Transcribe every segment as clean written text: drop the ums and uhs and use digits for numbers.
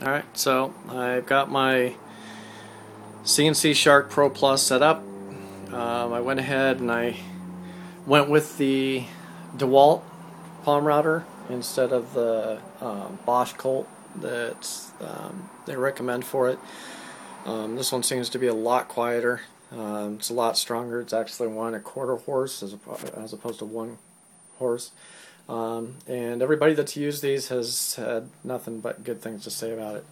Alright, so I've got my CNC Shark Pro Plus set up. I went ahead and I went with the DeWalt palm router instead of the Bosch Colt that they recommend for it. This one seems to be a lot quieter. It's a lot stronger. It's actually 1 1/4 horse as opposed to 1 horse. And everybody that's used these has had nothing but good things to say about it.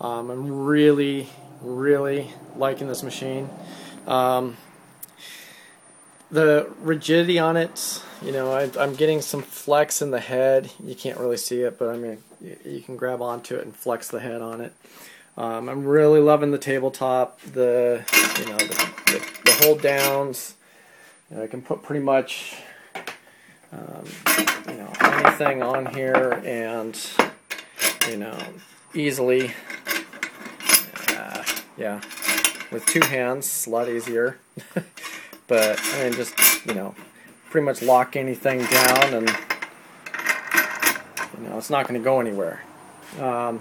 I'm really liking this machine. The rigidity on it, you know, I'm getting some flex in the head. You can't really see it, but I mean, you can grab onto it and flex the head on it. I'm really loving the tabletop, the hold downs. You know, I can put pretty much anything on here, and easily, yeah, with 2 hands, a lot easier. But I mean, just pretty much lock anything down, and it's not going to go anywhere. I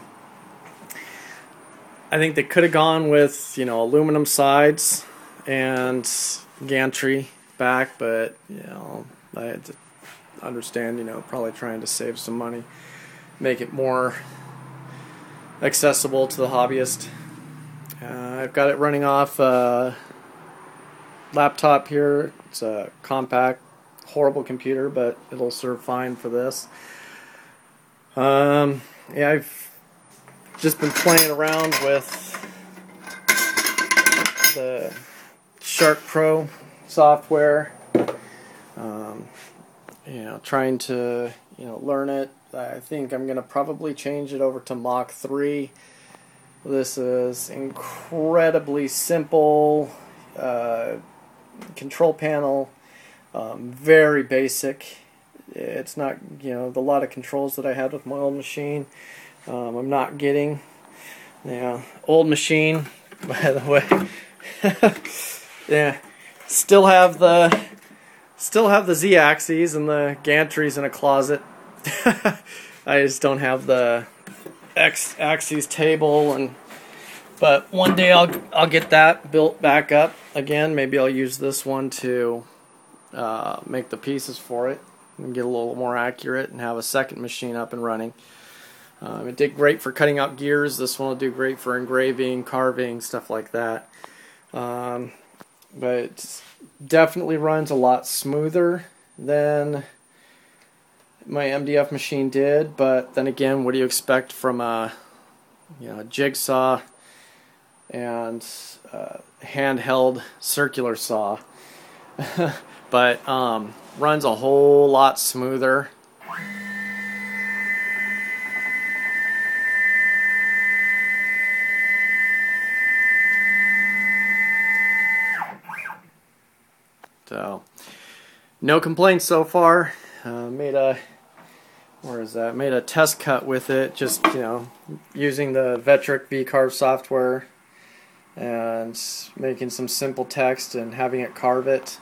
think they could have gone with aluminum sides and gantry back, but I had to understand, probably trying to save some money, make it more accessible to the hobbyist. I've got it running off a laptop here. It's a compact, horrible computer, but it'll serve fine for this. Yeah, I've just been playing around with the Shark Pro software. Trying to learn it. I think I'm gonna probably change it over to Mach 3. This is incredibly simple control panel, very basic. It's not the lot of controls that I had with my old machine. I'm not getting old machine, by the way. Yeah, still have the Z-axes and the gantries in a closet. I just don't have the X-axis table, but one day I'll get that built back up again. Maybe I'll use this one to make the pieces for it and get a little more accurate and have a second machine up and running. It did great for cutting out gears. This one will do great for engraving, carving, stuff like that. But it definitely runs a lot smoother than my MDF machine did. But then again, what do you expect from a jigsaw and handheld circular saw? But runs a whole lot smoother. So, no complaints so far. Made a test cut with it, just using the Vectric VCarve software and making some simple text and having it carve it.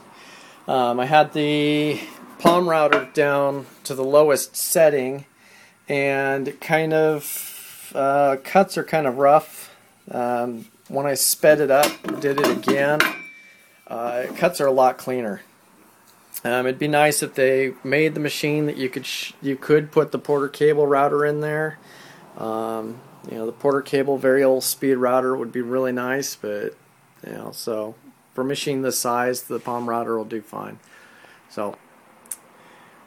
I had the palm router down to the lowest setting, and it kind of cuts are kind of rough. When I sped it up, did it again. Cuts are a lot cleaner. It'd be nice if they made the machine that you could put the Porter Cable router in there. The Porter Cable variable speed router would be really nice, but so for a machine this size, the palm router will do fine. So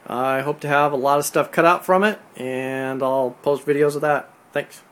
I hope to have a lot of stuff cut out from it, and I'll post videos of that. Thanks.